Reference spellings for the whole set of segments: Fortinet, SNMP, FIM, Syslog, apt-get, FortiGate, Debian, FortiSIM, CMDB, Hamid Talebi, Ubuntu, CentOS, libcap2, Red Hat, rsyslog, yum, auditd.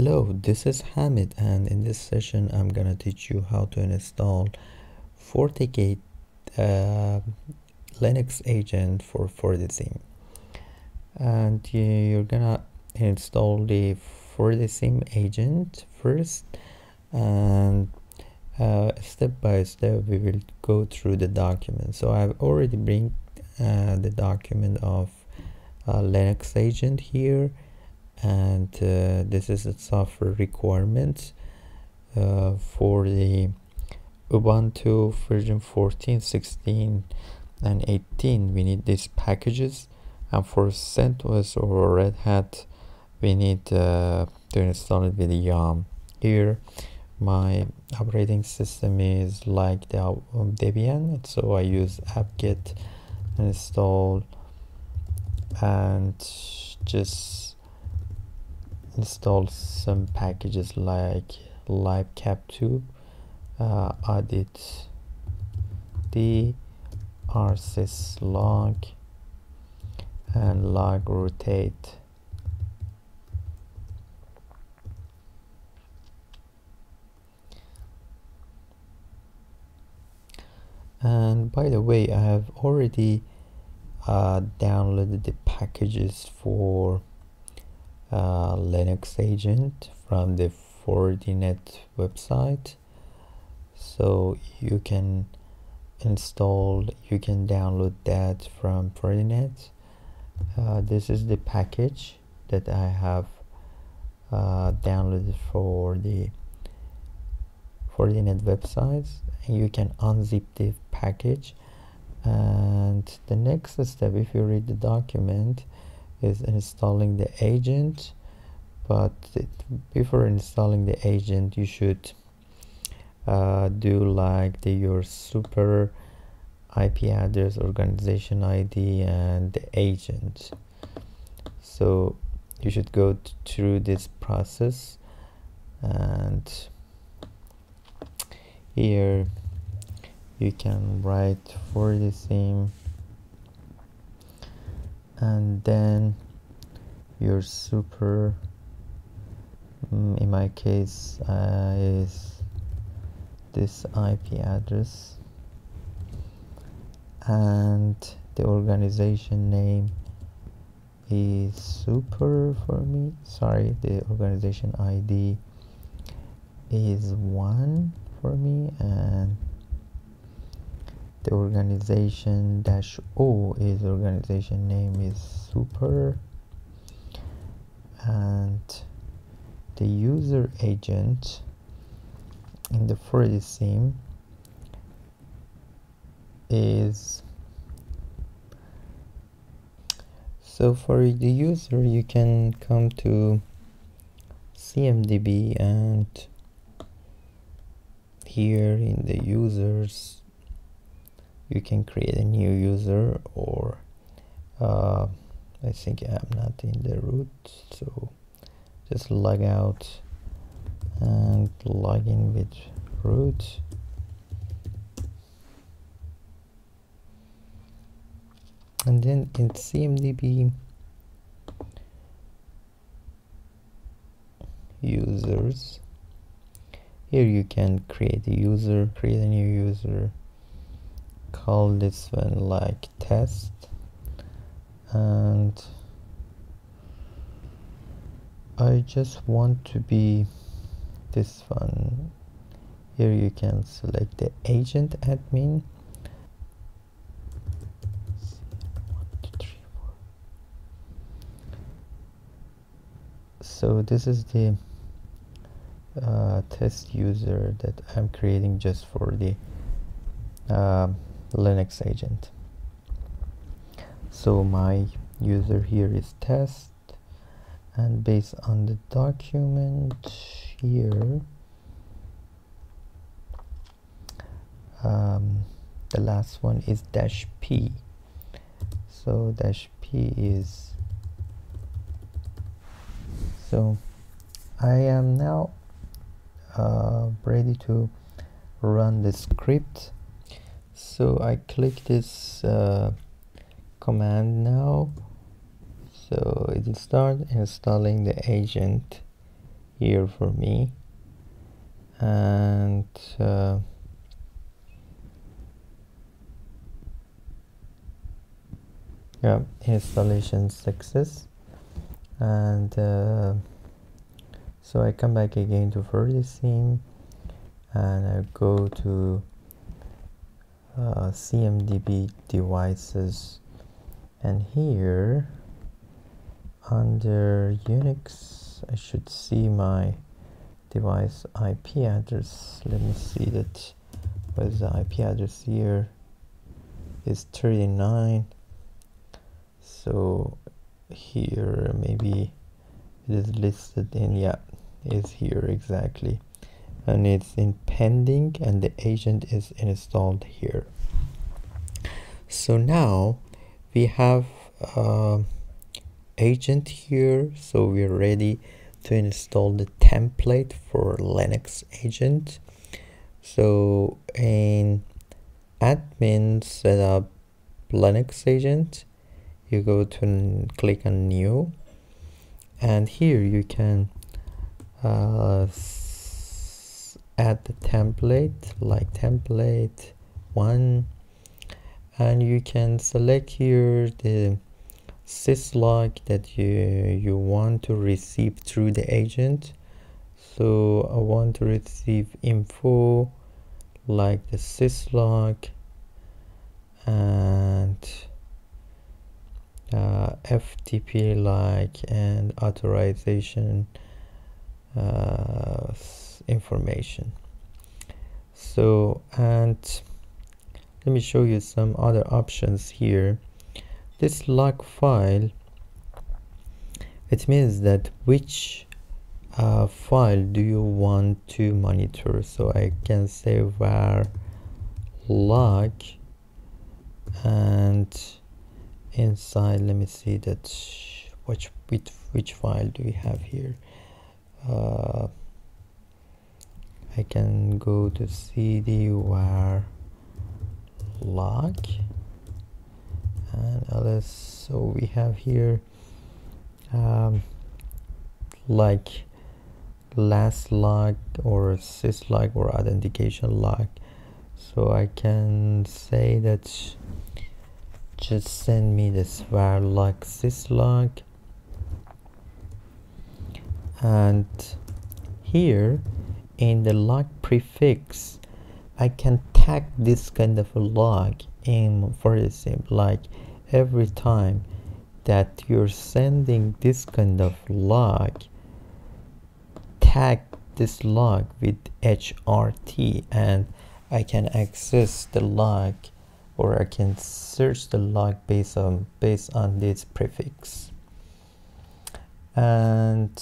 Hello, this is Hamid, and in this session I'm gonna teach you how to install FortiGate Linux agent for FortiSIM. And you're gonna install the FortiSIM agent first, and step by step we will go through the document. So I've already bring the document of Linux agent here, and this is the software requirements for the Ubuntu version 14, 16 and 18. We need these packages, and for CentOS or Red Hat we need to install it with yum. Here my operating system is like the Debian, so I use apt-get install and just install some packages like libcap2, auditd, rsyslog, and log rotate. And by the way, I have already downloaded the packages for Linux agent from the Fortinet website, so you can download that from Fortinet. This is the package that I have downloaded for the Fortinet websites, and you can unzip the package. And the next step, if you read the document, is installing the agent. But before installing the agent, you should do like your super IP address, organization ID, and the agent. So you should go through this process, and here you can write FortiSIM and then your super, in my case is this IP address, and the organization name is super for me, sorry, the organization ID is 1 for me, and the organization -o is organization name is super, and the user agent in the FortiSIM is, so for the user you can come to CMDB, and here in the users you can create a new user, or I think I'm not in the root, so just log out and log in with root. And then in CMDB users, here you can create a user, create a new user, call this one like test, and I just want to be this one. Here you can select the agent admin, so this is the test user that I'm creating just for the Linux agent. So my user here is test, and based on the document here, the last one is -p, so -p is, so I am now ready to run the script. So I click this command now, so it will start installing the agent here for me, and yeah, installation success. And so I come back again to FortiSIM and I go to CMDB devices, and here under Unix I should see my device IP address. Let me see that. What is the IP address here? Is 39. So here maybe it is listed in, yeah, is here exactly, and it's in pending and the agent is installed here. So now we have agent here, so we're ready to install the template for Linux agent. So in admin setup Linux agent, you go to click on new, and here you can add the template like template 1, and you can select here the syslog that you want to receive through the agent. So I want to receive info like the syslog, and FTP like, and authorization information. So, and let me show you some other options here. This log file, it means that which file do you want to monitor. So I can say var log, and inside let me see that which file do we have here. I can go to cd var log and others. So we have here like last log or syslog or authentication log. So I can say that just send me this var log syslog, and here in the log prefix I can tag this kind of a log in FortiSIM, like every time that you're sending this kind of log, tag this log with HRT, and I can access the log, or I can search the log based on this prefix. And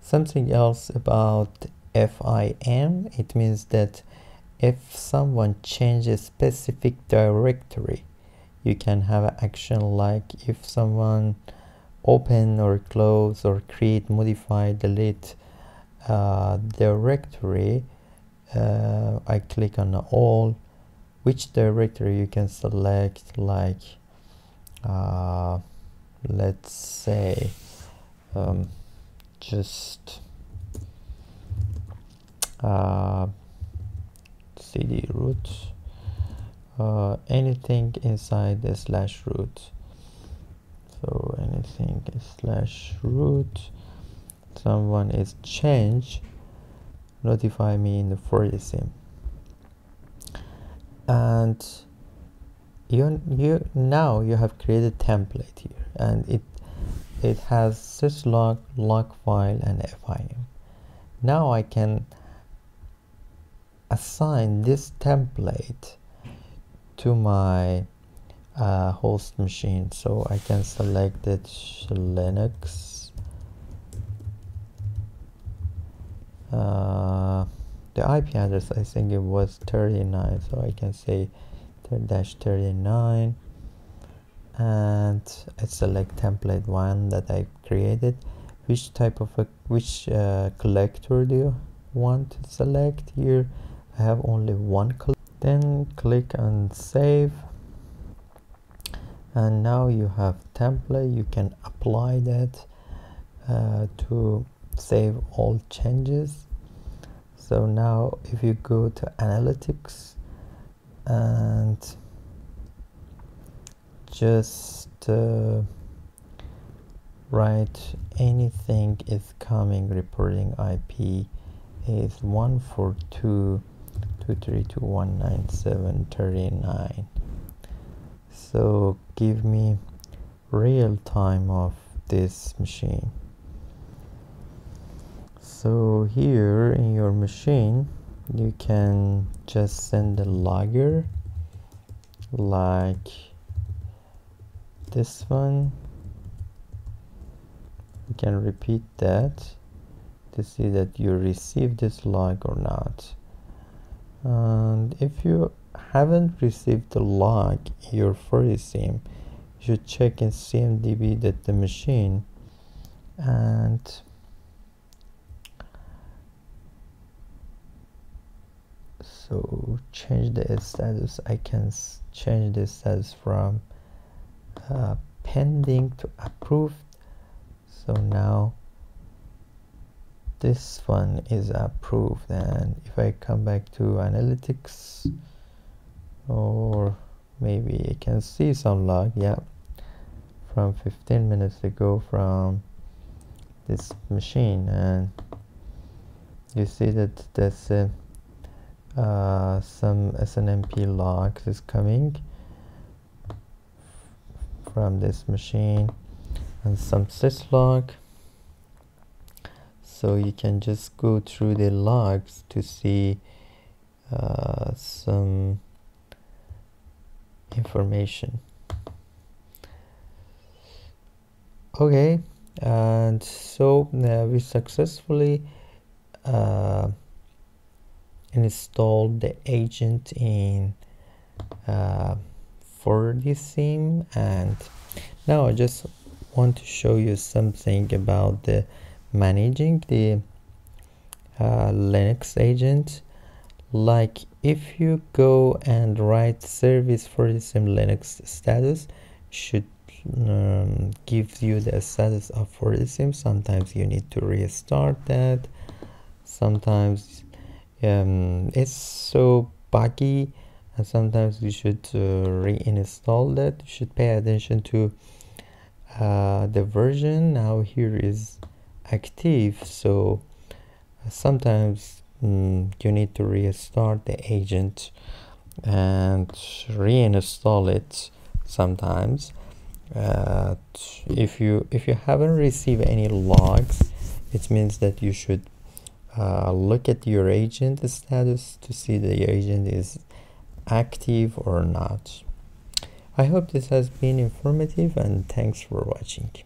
something else about FIM, it means that if someone changes specific directory, you can have an action like if someone open or close or create, modify, delete directory, I click on all, which directory you can select like let's say just cd root, anything inside the slash root. So anything slash root, someone is changed, notify me in the FortiSIM. And you now you have created template here, and it has syslog, log file, and FIM. Now I can assign this template to my host machine. So I can select it Linux. The IP address, I think it was 39, so I can say -39, and I select template 1 that I created. Which type of collector do you want to select here? I have only one collector. Then click on save, and now you have template. You can apply that to save all changes. So now if you go to analytics and just write anything is coming, reporting IP is 142.232.197.39. So give me real time of this machine. So here in your machine you can just send a logger like this one. You can repeat that to see that you received this log or not. And if you haven't received the log, your FortiSIM, you should check in CMDB that the machine, and so change the status. I can change the status from pending to approved. So now this one is approved, and if I come back to analytics, or maybe you can see some log, yeah, from 15 minutes ago from this machine, and you see that there's some SNMP logs is coming from this machine and some syslog. So you can just go through the logs to see some information. Okay, and so we successfully installed the agent in FortiSIM, and now I just want to show you something about the managing the Linux agent. Like if you go and write service FortiSIM Linux status, should give you the status of FortiSIM. Sometimes you need to restart that. Sometimes it's so buggy, and sometimes you should reinstall that. You should pay attention to the version. Now here is active, so sometimes you need to restart the agent and reinstall it sometimes. If you haven't received any logs, it means that you should look at your agent status to see the agent is active or not. I hope this has been informative, and thanks for watching.